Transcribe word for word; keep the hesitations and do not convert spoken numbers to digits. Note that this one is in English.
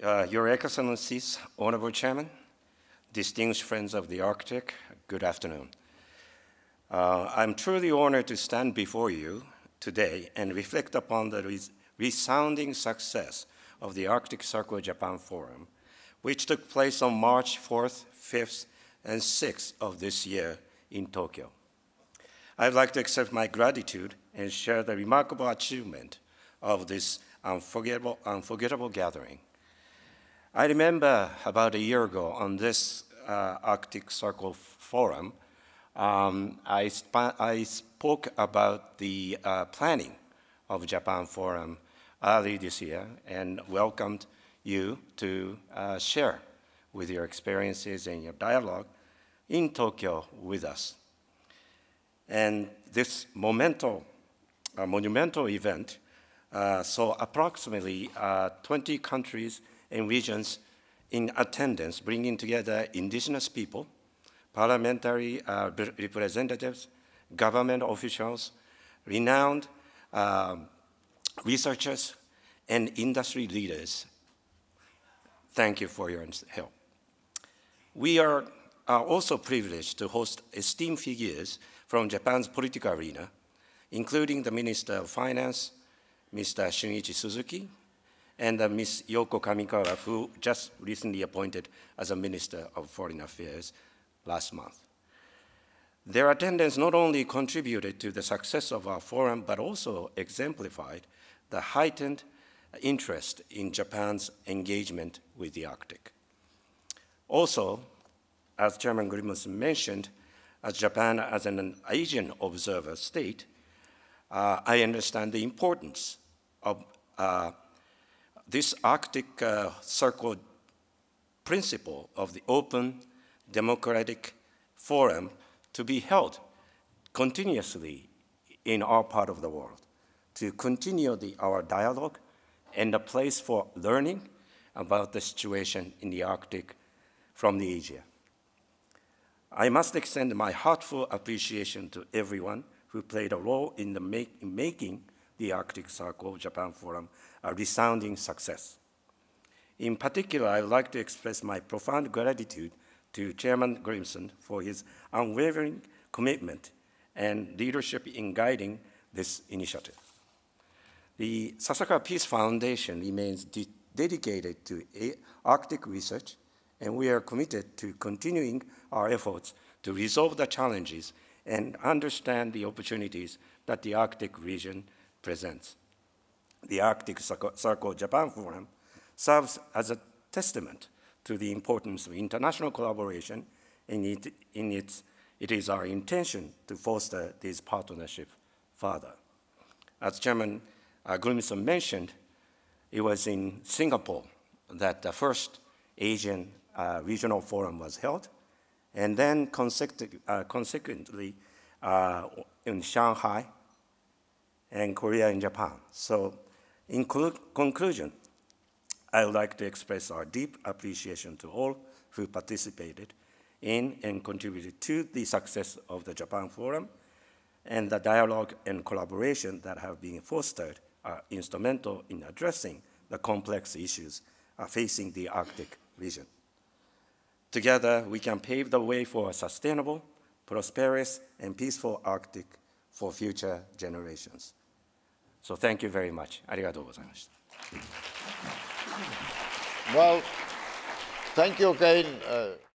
Uh, Your Excellencies, Honorable Chairman, distinguished friends of the Arctic, good afternoon. Uh, I'm truly honored to stand before you today and reflect upon the res resounding success of the Arctic Circle Japan Forum, which took place on March fourth, fifth, and sixth of this year in Tokyo. I'd like to accept my gratitude and share the remarkable achievement of this unforgettable, unforgettable gathering. I remember about a year ago on this uh, Arctic Circle Forum, um, I, sp I spoke about the uh, planning of Japan Forum early this year and welcomed you to uh, share with your experiences and your dialogue in Tokyo with us. And this monumental, uh, monumental event uh, saw approximately uh, twenty countries and regions in attendance, bringing together indigenous people, parliamentary uh, representatives, government officials, renowned uh, researchers, and industry leaders. Thank you for your help. We are, are also privileged to host esteemed figures from Japan's political arena, including the Minister of Finance, Mister Shunichi Suzuki, and uh, Miz Yoko Kamikawa, who just recently appointed as a Minister of Foreign Affairs last month. Their attendance not only contributed to the success of our forum, but also exemplified the heightened interest in Japan's engagement with the Arctic. Also, as Chairman Grimmonson mentioned, as Japan as an Asian observer state, uh, I understand the importance of uh, this Arctic uh, Circle principle of the open democratic forum to be held continuously in our part of the world, to continue the, our dialogue and a place for learning about the situation in the Arctic from the Asia. I must extend my heartfelt appreciation to everyone who played a role in, the make, in making the Arctic Circle Japan Forum a resounding success. In particular, I would like to express my profound gratitude to Chairman Grimson for his unwavering commitment and leadership in guiding this initiative. The Sasakawa Peace Foundation remains de dedicated to Arctic research, and we are committed to continuing our efforts to resolve the challenges and understand the opportunities that the Arctic region presents. The Arctic Circle Japan Forum serves as a testament to the importance of international collaboration, and it, in its, it is our intention to foster this partnership further. As Chairman uh, Grimson mentioned, it was in Singapore that the first Asian uh, regional forum was held, and then consecu uh, consequently uh, in Shanghai, and Korea and Japan. So in conclusion, I would like to express our deep appreciation to all who participated in and contributed to the success of the Japan Forum, and the dialogue and collaboration that have been fostered are instrumental in addressing the complex issues facing the Arctic region. Together, we can pave the way for a sustainable, prosperous, and peaceful Arctic for future generations. So thank you very much. Arigatou gozaimashita. Well, thank you again. Uh